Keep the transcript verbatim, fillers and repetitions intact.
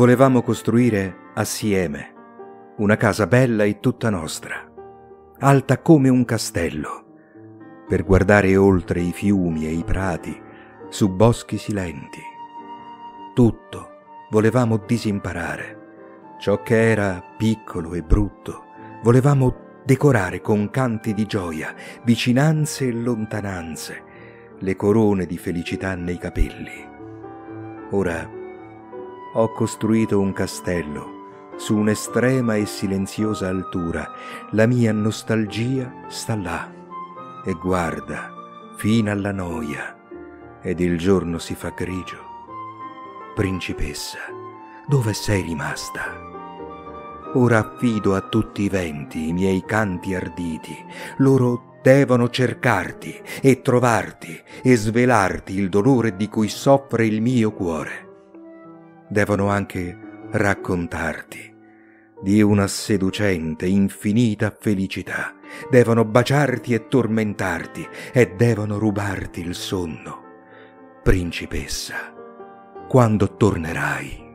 Volevamo costruire assieme una casa bella e tutta nostra, alta come un castello, per guardare oltre i fiumi e i prati, su boschi silenti. Tutto volevamo disimparare, ciò che era piccolo e brutto, volevamo decorare con canti di gioia, vicinanze e lontananze, le corone di felicità nei capelli. Ora ho costruito un castello su un'estrema e silenziosa altura, la mia nostalgia sta là e guarda fino alla noia, ed il giorno si fa grigio. Principessa, dove sei rimasta? Ora affido a tutti i venti i miei canti arditi, loro devono cercarti e trovarti e svelarti il dolore di cui soffre il mio cuore. Devono anche raccontarti di una seducente, infinita felicità. Devono baciarti e tormentarti e devono rubarti il sonno. Principessa, quando tornerai?